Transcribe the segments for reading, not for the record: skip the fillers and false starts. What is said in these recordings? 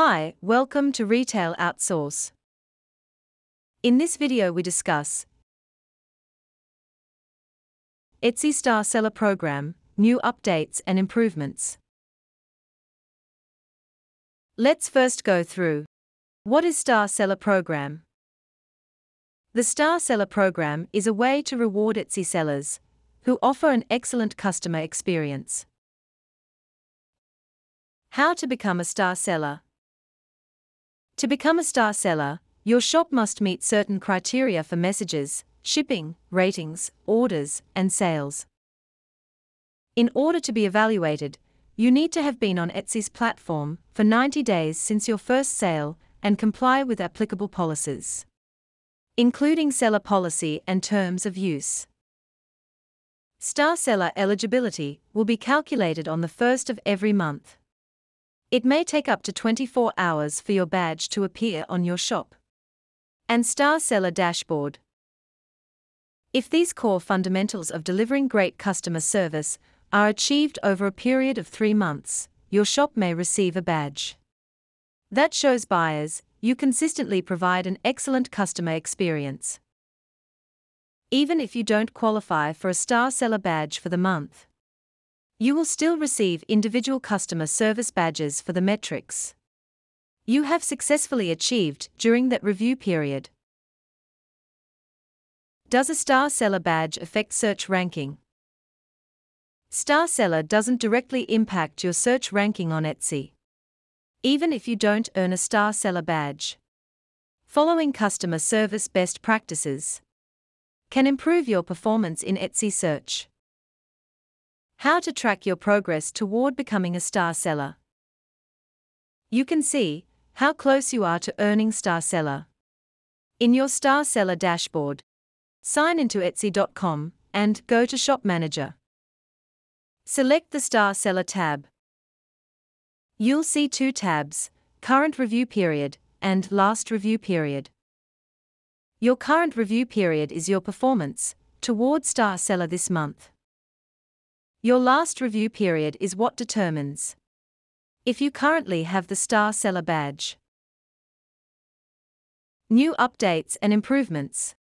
Hi, welcome to Retail Outsource. In this video we discuss Etsy Star Seller Program, new updates and improvements. Let's first go through what is Star Seller Program. The Star Seller Program is a way to reward Etsy sellers who offer an excellent customer experience. How to become a Star Seller. To become a Star Seller, your shop must meet certain criteria for messages, shipping, ratings, orders, and sales. In order to be evaluated, you need to have been on Etsy's platform for 90 days since your first sale and comply with applicable policies, including seller policy and terms of use. Star Seller eligibility will be calculated on the first of every month. It may take up to 24 hours for your badge to appear on your shop and Star Seller dashboard. If these core fundamentals of delivering great customer service are achieved over a period of 3 months, your shop may receive a badge that shows buyers you consistently provide an excellent customer experience, even if you don't qualify for a Star Seller badge for the month. You will still receive individual customer service badges for the metrics you have successfully achieved during that review period. Does a Star Seller badge affect search ranking? Star Seller doesn't directly impact your search ranking on Etsy, even if you don't earn a Star Seller badge. Following customer service best practices can improve your performance in Etsy search. How to track your progress toward becoming a Star Seller. You can see how close you are to earning Star Seller in your Star Seller dashboard. Sign into Etsy.com and go to Shop Manager. Select the Star Seller tab. You'll see two tabs, Current Review Period and Last Review Period. Your current review period is your performance toward Star Seller this month. Your last review period is what determines if you currently have the Star Seller badge. New updates and improvements.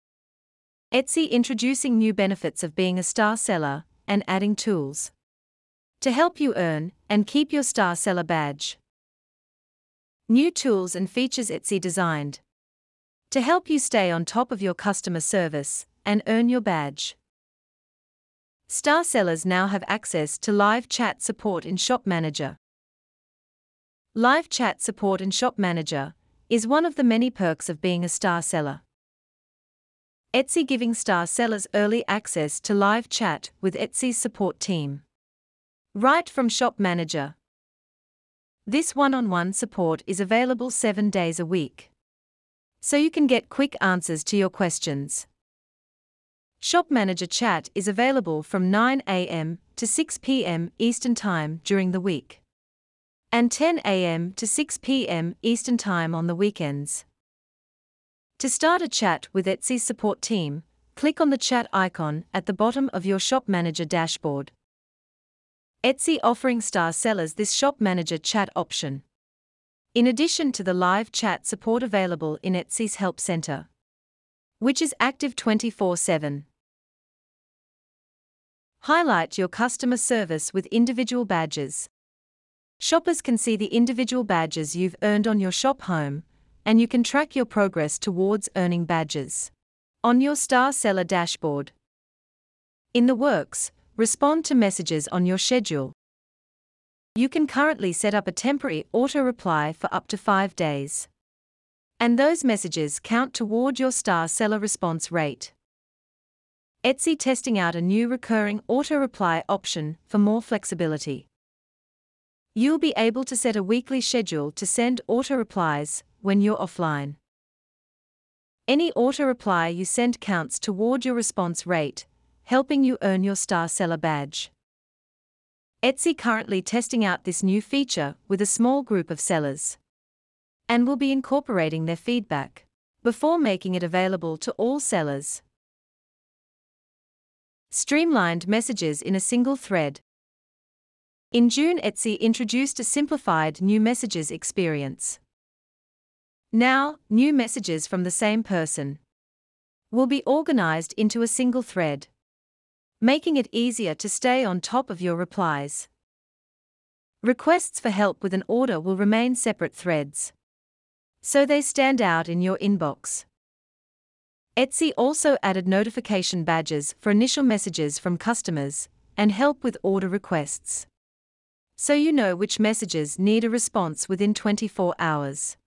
Etsy introducing new benefits of being a Star Seller and adding tools to help you earn and keep your Star Seller badge. New tools and features Etsy designed to help you stay on top of your customer service and earn your badge. Star Sellers now have access to live chat support in Shop Manager. Live chat support in Shop Manager is one of the many perks of being a Star Seller. Etsy giving Star Sellers early access to live chat with Etsy's support team right from Shop Manager. This one-on-one support is available 7 days a week, so you can get quick answers to your questions. Shop Manager chat is available from 9 a.m. to 6 p.m. Eastern Time during the week and 10 a.m. to 6 p.m. Eastern Time on the weekends. To start a chat with Etsy's support team, click on the chat icon at the bottom of your Shop Manager dashboard. Etsy offering Star Sellers this Shop Manager chat option, in addition to the live chat support available in Etsy's Help Center, which is active 24/7. Highlight your customer service with individual badges. Shoppers can see the individual badges you've earned on your shop home, and you can track your progress towards earning badges on your Star Seller dashboard. In the works, respond to messages on your schedule. You can currently set up a temporary auto-reply for up to 5 days, and those messages count toward your Star Seller response rate. Etsy testing out a new recurring auto-reply option for more flexibility. You'll be able to set a weekly schedule to send auto-replies when you're offline. Any auto-reply you send counts toward your response rate, helping you earn your Star Seller badge. Etsy currently testing out this new feature with a small group of sellers and will be incorporating their feedback before making it available to all sellers. Streamlined messages in a single thread. In June, Etsy introduced a simplified new messages experience Now, new messages from the same person will be organized into a single thread, making it easier to stay on top of your replies. Requests for help with an order will remain separate threads, so they stand out in your inbox. Etsy also added notification badges for initial messages from customers and help with order requests, so you know which messages need a response within 24 hours.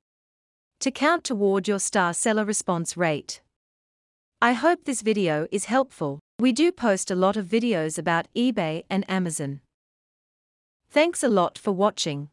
To count toward your star seller response rate. I hope this video is helpful. We do post a lot of videos about eBay and Amazon. Thanks a lot for watching.